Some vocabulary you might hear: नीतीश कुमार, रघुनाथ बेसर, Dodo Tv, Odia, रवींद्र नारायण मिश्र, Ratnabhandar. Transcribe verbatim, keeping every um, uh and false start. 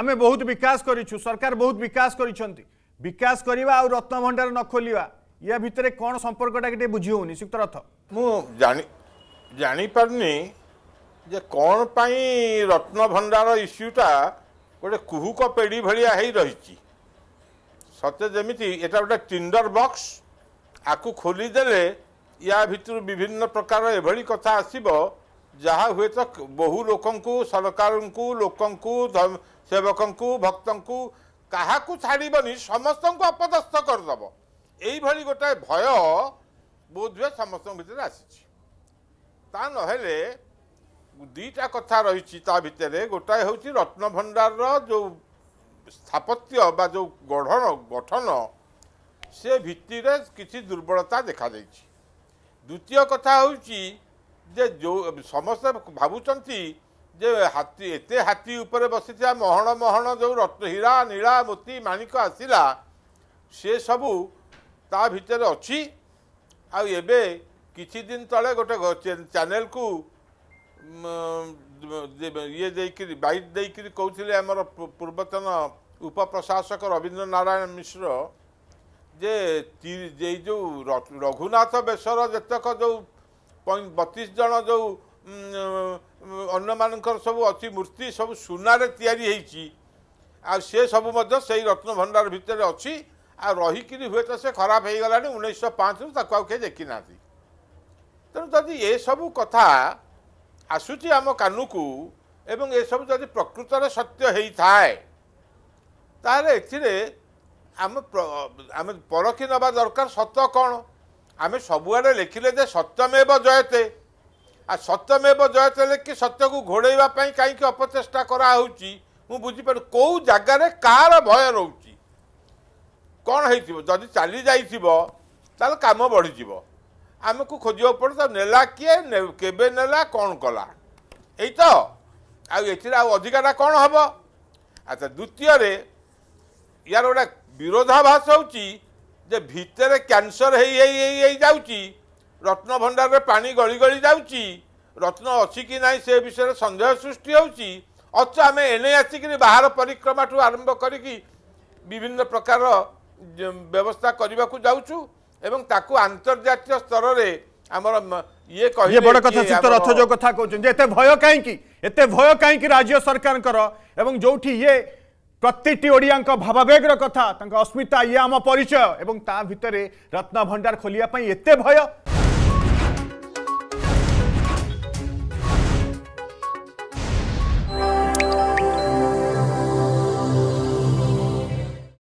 आमे बहुत विकास करिछु सरकार बहुत विकास करिसंती विकास करवा आ रत्नभंडार न खोलिवा या भितरे कोन संपर्कटा के बुझी होनी सुक्त रथ मु जानि जानि परनी जे कोन पई रत्नभंडार इश्यूटा गोटे कुहुक पेड़ी भलिया हेई रहिची सते जेमिति एटा गोटे टिंडर बॉक्स आकु खोली देले या भितर विभिन्न प्रकार एभली कथा आसीबो जहा हुए तो बहु लोकंकु सरकार लोकंकु सेवकंकु भक्तंकु कहा छाड़बनी समस्त को अपदस्थ करदेव यही गोटे भय बोधवे समस्त भितर आसी नहले दीटा कथा रही भितर गोटाए हूँ रत्नभंडार जो स्थापत्य बा जो गठन गठन से भित्ति किसी दुर्बलता देखा दी द्वितीय कथा हूँ जे जो समस्ते भावुचंती जे हाथी एते हाथी ऊपर बसी महण महण जो रत्न हीरा नीला मोती माणिक आसला से सबू ता भीतर अच्छी आबे किछि दिन तले गोटे चैनल को ये देकर बाइट देकर कहते आमर पूर्वतन उपप्रशासक रवींद्र नारायण मिश्र जे जे जो रघुनाथ बेसर जतक जो बतीस जन जो अन्न मानकर सब अति मूर्ति सब सुनारे या से सबू से रत्नभंडार भितर अच्छी आ रहीकि हुए तो से खराब हो गला उन्नीस पाँच रु के देखी ना तेणु जदि ये सबू कथा आसूची आम कानू को एवं ये सब जदि प्रकृत सत्य होता है तेरे आम आम परखी नवा दरकार सत कौन आम सबुआड़े लिखिले सत्यमेव जयते आ सत्यमेव जयते लेखि सत्य को घोड़ेवा कहीं अपचेषा कराऊँगी बुझीपर कौ जगार कार भय रोची कौन होदी चली जाइए कम बढ़ी आम को खोजा पड़े तो नेला किए के नेला कौन कला यही तो आधिकारा कौन हम अच्छा द्वितीय यार गोटे विरोधाभास होची जे भितर कैंसर हो जाऊँगी रत्नभंडार पानी गली गली जाऊँगी रत्न अच्छी कि ना से विषय सन्देह सृष्टि होची अच आम एने आसिक बाहर परिक्रमा ठूँ आरंभ करी विभिन्न प्रकार व्यवस्था करने को जाऊँ एवं ताकू अंतर्राष्ट्रीय स्तर में आमर ये कहिए बड़ कथा रथ जो कथा कहते भय कहीं एत भय कहीं राज्य सरकार जो ये प्रत्येक ओडिया भावाबेगर कथा अस्मिता ये आम परिचय एवं ता भितरे रत्नभंडार खोलिया एत भय।